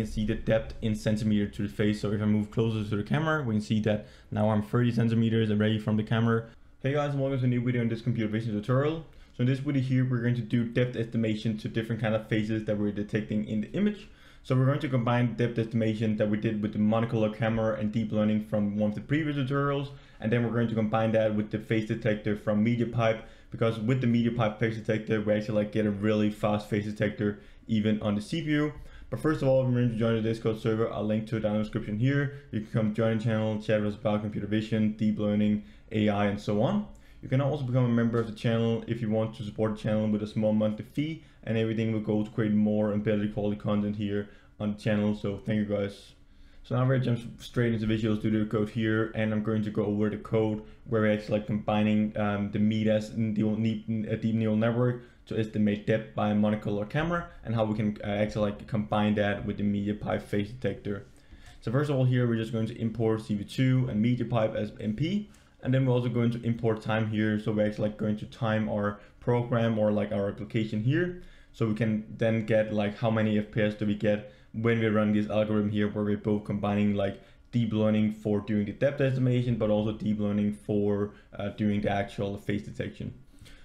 can see the depth in centimeter to the face. So if I move closer to the camera, we can see that now I'm 30 centimeters away from the camera. Hey guys, and welcome to a new video in this computer vision tutorial. So in this video here, we're going to do depth estimation to different kind of faces that we're detecting in the image. So we're going to combine depth estimation that we did with the monocular camera and deep learning from one of the previous tutorials. And then we're going to combine that with the face detector from MediaPipe, because with the MediaPipe face detector, we actually like get a really fast face detector even on the CPU. But first of all, if you're going to join the Discord server, I'll link to it down in the description here. You can come join the channel, chat with us about computer vision, deep learning, AI, and so on. You can also become a member of the channel if you want to support the channel with a small monthly fee, and everything will go to create more and better quality content here on the channel. So thank you guys. So now we're going to jump straight into Visual Studio Code here, and I'm going to go over the code where we're actually like combining the MiDaS and the deep neural network to estimate depth by a monocular camera, and how we can actually like combine that with the MediaPipe face detector. So first of all here, we're just going to import CV2 and MediaPipe as MP. And then we're also going to import time here. So we're actually like going to time our program or like our application here. So we can then get like how many FPS do we get when we run this algorithm here, where we're both combining like deep learning for doing the depth estimation, but also deep learning for doing the actual face detection.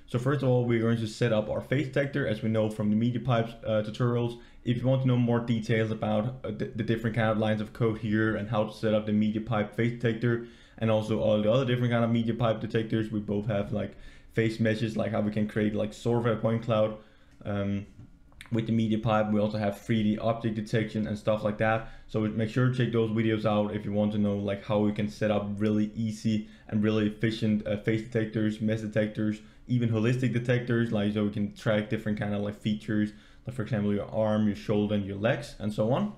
So first of all, we're going to set up our face detector as we know from the MediaPipe tutorials. If you want to know more details about the different kind of lines of code here and how to set up the MediaPipe face detector, and also all the other different kind of MediaPipe detectors. We both have like face meshes, like how we can create like software point cloud with the MediaPipe. We also have 3D object detection and stuff like that. So make sure to check those videos out if you want to know like how we can set up really easy and really efficient face detectors, mesh detectors, even holistic detectors, like so we can track different kind of like features, like for example, your arm, your shoulder, and your legs, and so on.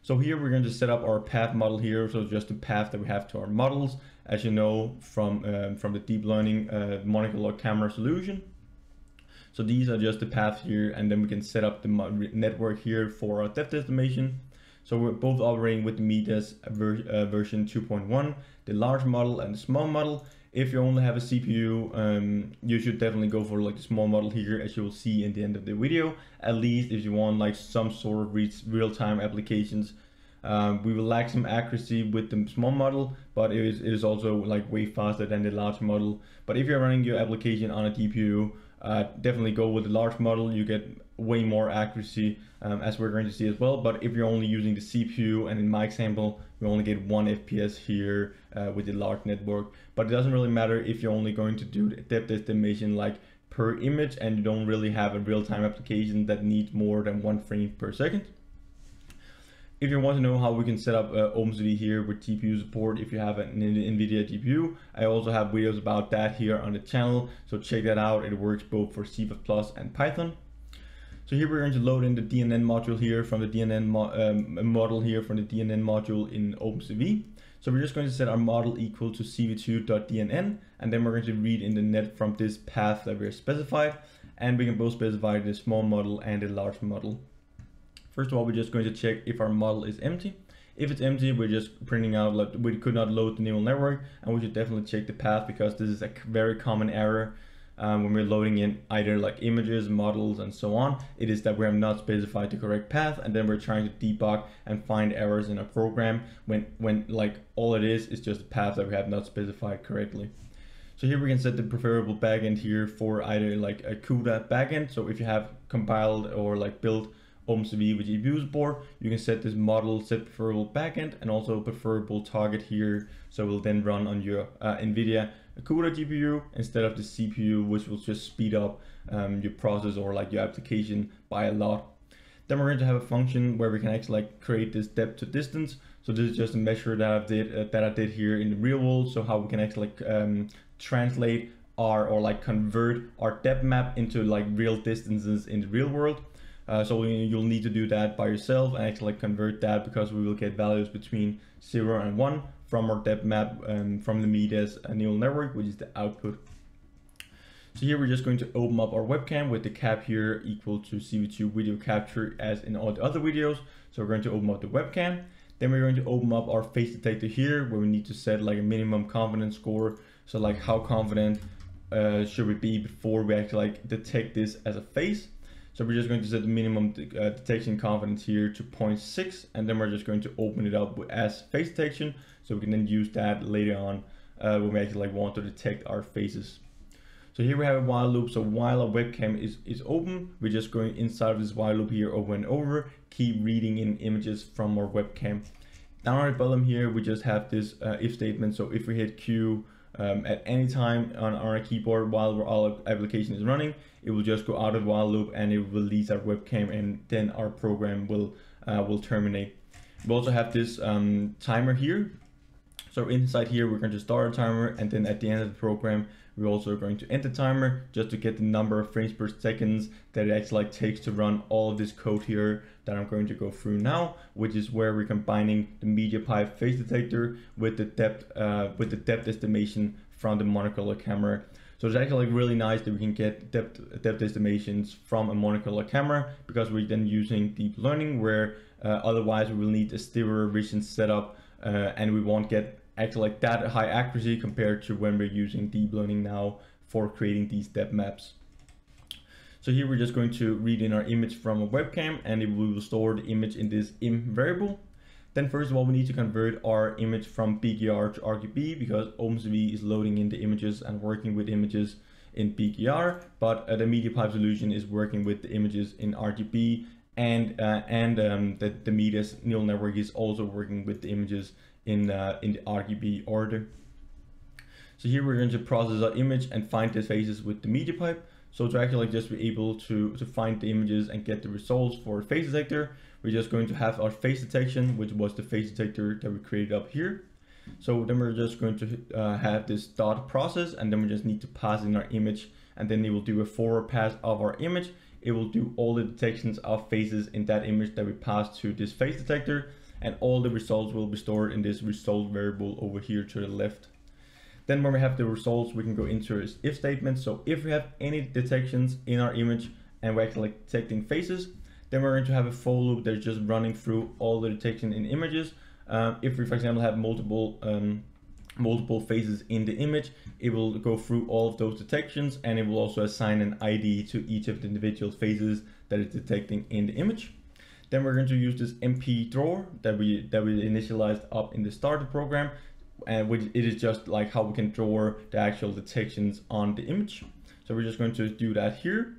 So here we're going to set up our path model here. So just the path that we have to our models, as you know, from the deep learning monocular camera solution. So these are just the paths here, and then we can set up the network here for our depth estimation. So we're both operating with the MiDaS version 2.1, the large model and the small model. If you only have a CPU, you should definitely go for like the small model here, as you will see in the end of the video. At least if you want like some sort of real-time applications, we will lack some accuracy with the small model, but it is also like way faster than the large model. But if you're running your application on a TPU, definitely go with the large model. You get way more accuracy, as we're going to see as well. But if you're only using the CPU, and in my example, we only get 1 FPS here with the large network. But it doesn't really matter if you're only going to do depth estimation like per image, and you don't really have a real-time application that needs more than 1 frame per second. If you want to know how we can set up OpenCV here with GPU support, if you have an NVIDIA GPU, I also have videos about that here on the channel. So check that out. It works both for C++ and Python. So here we're going to load in the DNN module here from the DNN model here from the DNN module in OpenCV. So we're just going to set our model equal to cv2.dnn, and then we're going to read in the net from this path that we're specified, and we can both specify the small model and the large model. First of all, we're just going to check if our model is empty. If it's empty, we're just printing out like we could not load the neural network, and we should definitely check the path, because this is a very common error when we're loading in either like images, models, and so on. It is that we have not specified the correct path, and then we're trying to debug and find errors in a program when like all it is just a path that we have not specified correctly. So here we can set the preferable backend here for either like a CUDA backend. So if you have compiled or like built OpenCV with GPU support, you can set this model, set preferable backend, and also preferable target here. So it will then run on your NVIDIA CUDA GPU instead of the CPU, which will just speed up your process or like your application by a lot. Then we're going to have a function where we can actually like create this depth to distance. So this is just a measure that I did here in the real world. So how we can actually like, translate or convert our depth map into like real distances in the real world. So you'll need to do that by yourself and actually like convert that, because we will get values between 0 and 1 from our depth map from the MiDaS neural network, which is the output. So here we're just going to open up our webcam with the cap here equal to CV2 video capture as in all the other videos. So we're going to open up the webcam. Then we're going to open up our face detector here, where we need to set like a minimum confidence score. So like how confident should we be before we actually like detect this as a face. So we're just going to set the minimum detection confidence here to 0.6, and then we're just going to open it up as face detection, so we can then use that later on when we actually want to detect our faces. So here we have a while loop. So while our webcam is open, we're just going inside of this while loop here over and over, keep reading in images from our webcam. Down at the bottom here, we just have this if statement. So if we hit Q at any time on our keyboard while our application is running, it will just go out of while loop and it will release our webcam, and then our program will terminate. We also have this timer here. So inside here, we're going to start a timer, and then at the end of the program, we're also going to end the timer just to get the number of frames per second that it actually takes to run all of this code here that I'm going to go through now, which is where we're combining the MediaPipe face detector with the depth estimation from the monocular camera. So it's actually like really nice that we can get depth estimations from a monocular camera, because we're then using deep learning, where otherwise we will need a stereo vision setup and we won't get actually like that high accuracy compared to when we're using deep learning now for creating these depth maps. So here we're just going to read in our image from a webcam, and we will store the image in this im variable. Then first of all, we need to convert our image from BGR to RGB, because OpenCV is loading in the images and working with images in BGR, but the MediaPipe solution is working with the images in RGB, and the MiDaS neural network is also working with the images in the RGB order. So here we're going to process our image and find the faces with the MediaPipe. So to actually just be able to find the images and get the results for face detector, we're just going to have our face detection, which was the face detector that we created up here. So then we're just going to have this dot process, and then we just need to pass in our image, and then it will do a forward pass of our image. It will do all the detections of faces in that image that we passed to this face detector, and all the results will be stored in this result variable over here to the left. Then when we have the results, we can go into this if statement. So if we have any detections in our image and we're actually detecting faces, then we're going to have a for loop that's just running through all the detection in images. If we, for example, have multiple faces in the image, it will go through all of those detections, and it will also assign an ID to each of the individual faces that it's detecting in the image. Then we're going to use this MP drawer that we initialized up in the starter program, and which it is just like how we can draw the actual detections on the image. So we're just going to do that here,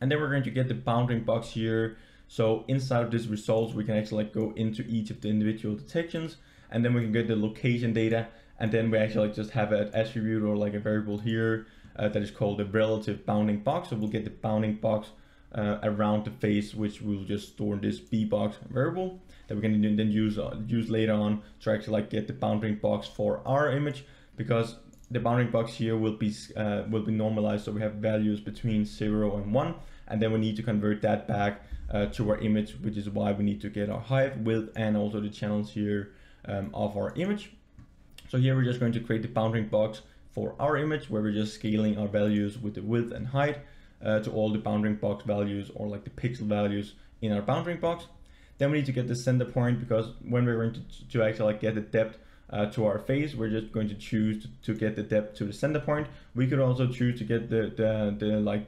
and then we're going to get the bounding box here. So inside of this results, we can actually like go into each of the individual detections, and then we can get the location data, and then we actually like just have an attribute or like a variable here that is called the relative bounding box. So we'll get the bounding box around the face, which we'll just store in this bbox variable that we can then use later on to actually like get the bounding box for our image, because the bounding box here will be normalized, so we have values between 0 and 1, and then we need to convert that back to our image, which is why we need to get our height, width, and also the channels here of our image. So here we're just going to create the bounding box for our image, where we're just scaling our values with the width and height to all the bounding box values, or like the pixel values in our bounding box. Then we need to get the center point, because when we're going to actually like get the depth to our face, we're just going to choose to get the depth to the center point. We could also choose to get the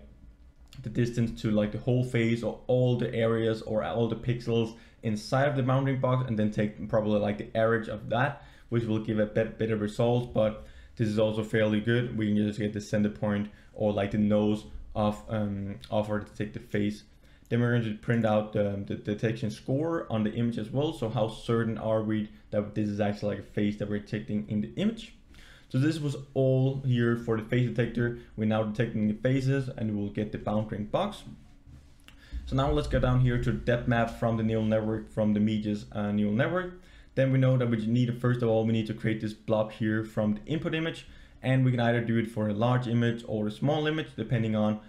distance to like the whole face, or all the areas, or all the pixels inside of the bounding box, and then take probably like the average of that, which will give a better result. But this is also fairly good. We can just get the center point, or like the nose of our detected face. Then we're going to print out the detection score on the image as well. So how certain are we that this is actually like a face that we're detecting in the image? So this was all here for the face detector. We're now detecting the faces, and we'll get the bounding box. So now let's go down here to the depth map from the neural network, from the MediaS neural network. Then we know that we need, first of all, we need to create this blob here from the input image. And we can either do it for a large image or a small image, depending on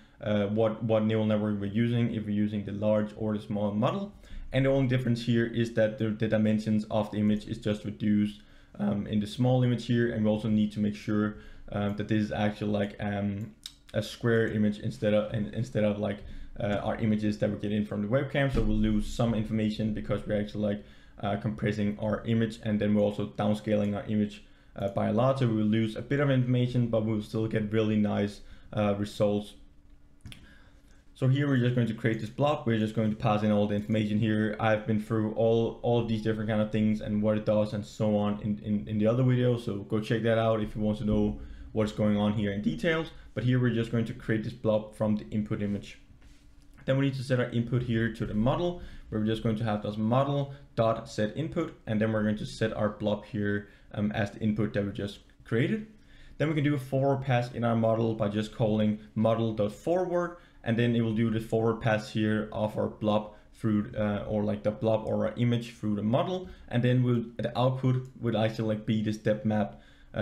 what neural network we're using, if we're using the large or the small model. And the only difference here is that the dimensions of the image is just reduced in the small image here. And we also need to make sure that this is actually like a square image instead of like our images that we get in from the webcam. So we'll lose some information because we're actually like compressing our image, and then we're also downscaling our image by a lot, so we will lose a bit of information, but we will still get really nice results. So here we're just going to create this block. We're just going to pass in all the information here. I've been through all of these different kind of things and what it does and so on in the other video. So go check that out if you want to know what's going on here in details. But here we're just going to create this blob from the input image. Then we need to set our input here to the model, where we're just going to have this model dot set input. And then we're going to set our blob here as the input that we just created. Then we can do a forward pass in our model by just calling model.forward. And then it will do the forward pass here of our blob through, or like the blob or our image through the model. And then the output would actually be the step map,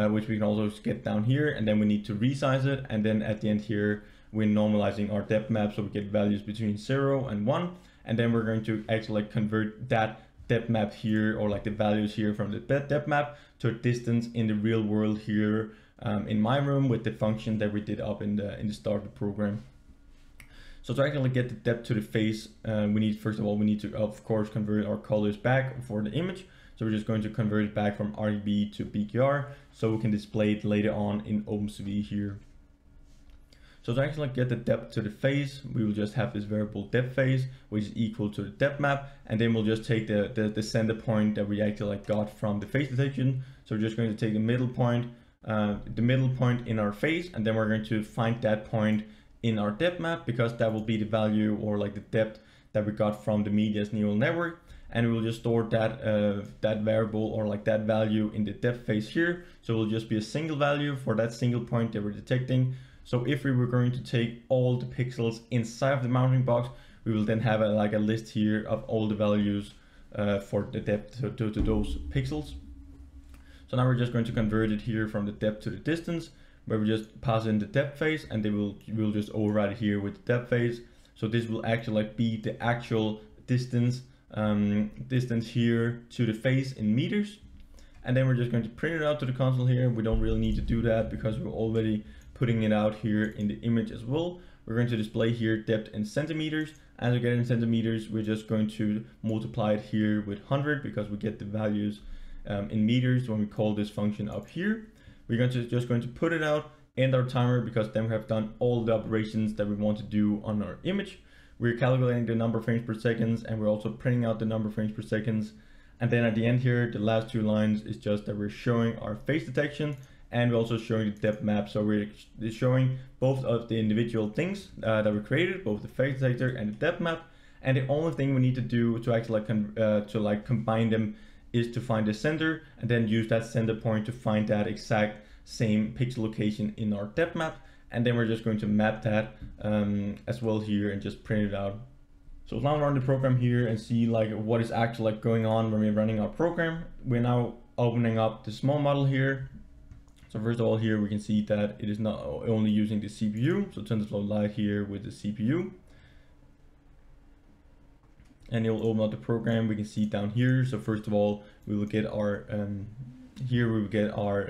which we can also get down here. And then we need to resize it. And then at the end here, we're normalizing our depth map. So we get values between 0 and 1. And then we're going to actually convert that depth map here, or like the values here from the depth map, to a distance in the real world here in my room with the function that we did up in the start of the program. So to actually get the depth to the face, we need to, of course, convert our colors back for the image. So we're just going to convert it back from RGB to BGR so we can display it later on in OpenCV here. So to actually get the depth to the face, we will just have this variable depth face, which is equal to the depth map. And then we'll just take the center point that we actually got from the face detection. So we're just going to take the middle point in our face, and then we're going to find that point in our depth map, because that will be the value or like the depth that we got from the MiDaS neural network, and we'll just store that that variable or like that value in the depth phase here. So it will just be a single value for that single point that we're detecting. So if we were going to take all the pixels inside of the mounting box, we will then have a list here of all the values for the depth to those pixels. So now we're just going to convert it here from the depth to the distance, where we just pass in the depth phase, and we'll just override it here with the depth phase. So this will actually be the actual distance here to the face in meters. And then we're just going to print it out to the console here. We don't really need to do that because we're already putting it out here in the image as well. We're going to display here depth in centimeters. As we get in centimeters, we're just going to multiply it here with 100 because we get the values in meters when we call this function up here. We're just going to put it out, end our timer, because then we have done all the operations that we want to do on our image. We're calculating the number of frames per second, and we're also printing out the number of frames per second. And then at the end here, the last two lines is just that we're showing our face detection, and we're also showing the depth map. So we're showing both of the individual things that we created, both the face detector and the depth map. And the only thing we need to do to actually combine them is to find the center, and then use that center point to find that exact same pixel location in our depth map. And then we're just going to map that as well here and just print it out. So now run the program here and see like what is actually going on when we're running our program. We're now opening up the small model here. So first of all, here we can see that it is not only using the CPU. So TensorFlow Lite here with the CPU. And it will open up the program. We can see down here. So first of all, we will get our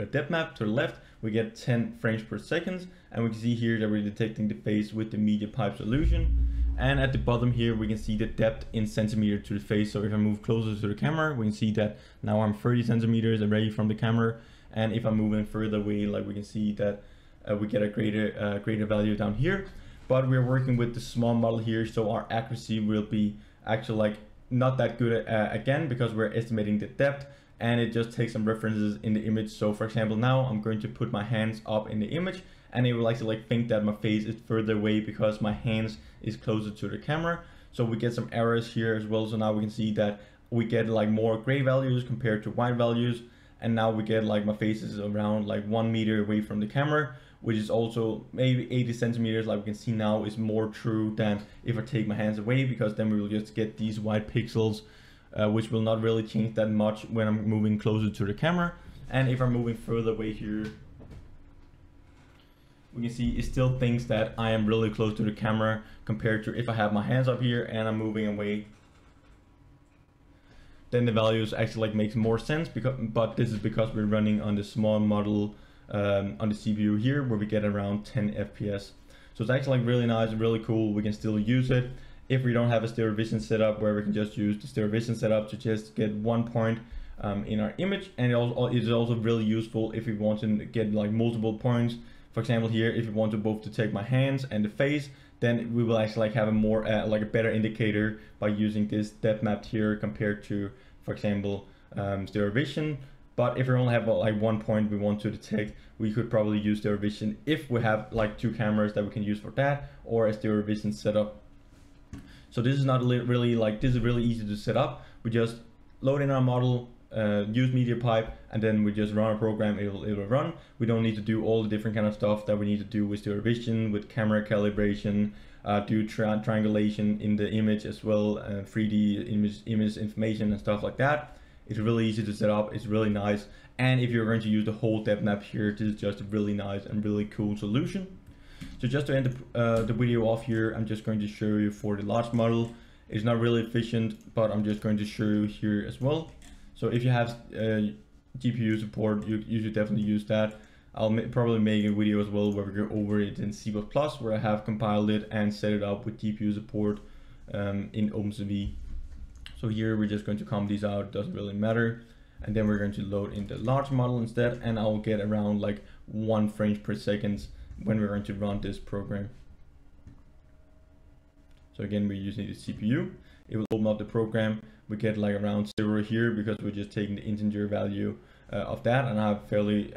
depth map to the left. We get 10 frames per second, and we can see here that we're detecting the face with the MediaPipe solution. And at the bottom here, we can see the depth in centimeter to the face. So if I move closer to the camera, we can see that now I'm 30 centimeters away from the camera. And if I'm moving further away, like we can see that we get a greater value down here. But we're working with the small model here, so our accuracy will be actually like not that good again, because we're estimating the depth, and it just takes some references in the image. So for example, now I'm going to put my hands up in the image, and it will actually like think that my face is further away because my hands is closer to the camera. So we get some errors here as well. So now we can see that we get like more gray values compared to white values, and now we get like my face is around like 1 meter away from the camera, which is also maybe 80 centimeters, like we can see now, is more true than if I take my hands away, because then we will just get these white pixels, which will not really change that much when I'm moving closer to the camera. And if I'm moving further away here, we can see it still thinks that I am really close to the camera compared to if I have my hands up here and I'm moving away. Then the values actually like makes more sense, because, but this is because we're running on the small model on the CPU here, where we get around 10 FPS. So it's actually like really nice, really cool. We can still use it if we don't have a stereo vision setup, where we can just use the stereo vision setup to just get one point in our image. And it is also really useful if we want to get like multiple points. For example, here, if you want to both detect my hands and the face, then we will actually like have a more like a better indicator by using this depth map here compared to, for example, stereo vision. But if we only have like one point we want to detect, we could probably use stereo vision if we have like two cameras that we can use for that, or a stereo vision setup. So this is not really like, this is really easy to set up. We just load in our model, use MediaPipe, and then we just run a program, it will run. We don't need to do all the different kind of stuff that we need to do with stereo vision, with camera calibration, do triangulation in the image as well, 3D image information and stuff like that. It's really easy to set up, it's really nice. And if you're going to use the whole depth map here, this is just a really nice and really cool solution. So just to end the video off here, I'm just going to show you for the large model. It's not really efficient, but I'm just going to show you here as well. So if you have GPU support, you should definitely use that. I'll probably make a video as well where we go over it in C++, where I have compiled it and set it up with GPU support in OpenCV. So here we're just going to comp these out, doesn't really matter. And then we're going to load in the large model instead, and I'll get around like 1 frame per second when we're going to run this program. So again, we're using the CPU. It will open up the program. We get like around 0 here because we're just taking the integer value of that, and I have fairly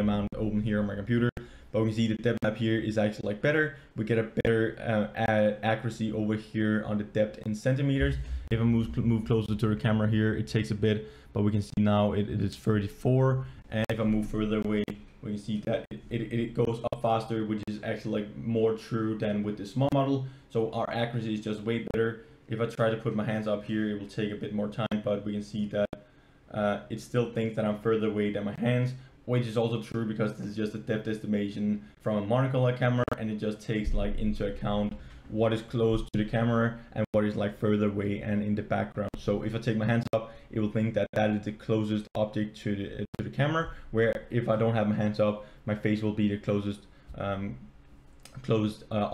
amount open here on my computer. But we can see the depth map here is actually like better. We get a better accuracy over here on the depth in centimeters. If I move closer to the camera here, it takes a bit, but we can see now it is 34. And if I move further away, we can see that it goes up faster, which is actually like more true than with the small model. So our accuracy is just way better. If I try to put my hands up here, it will take a bit more time, but we can see that it still thinks that I'm further away than my hands, which is also true because this is just a depth estimation from a monocular camera, and it just takes like into account what is close to the camera and what is like further away and in the background. So if I take my hands up, it will think that that is the closest object to the camera, where if I don't have my hands up, my face will be the closest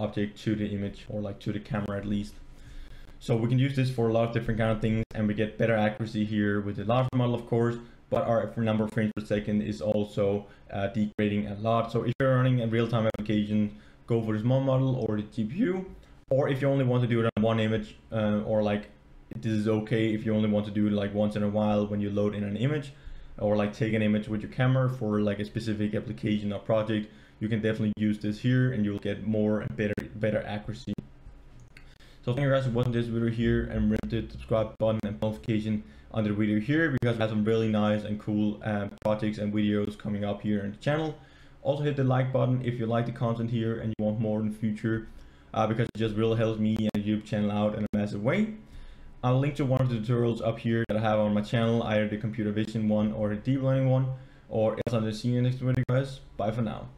object to the image, or like to the camera at least. So we can use this for a lot of different kind of things, and we get better accuracy here with the large model, of course, but our number of frames per second is also degrading a lot. So if you're running a real-time application, go for the small model or the TPU, or if you only want to do it on one image, or like this is okay if you only want to do it like once in a while when you load in an image, or like take an image with your camera for like a specific application or project, you can definitely use this here and you'll get more and better accuracy. So thank you guys for watching this video here, and remember to subscribe button and notification under the video here, because I have some really nice and cool projects and videos coming up here on the channel. Also hit the like button if you like the content here and you want more in the future, because it just really helps me and the YouTube channel out in a massive way. I'll link to one of the tutorials up here that I have on my channel, either the computer vision one or the deep learning one, or else I'll see you next video guys. Bye for now.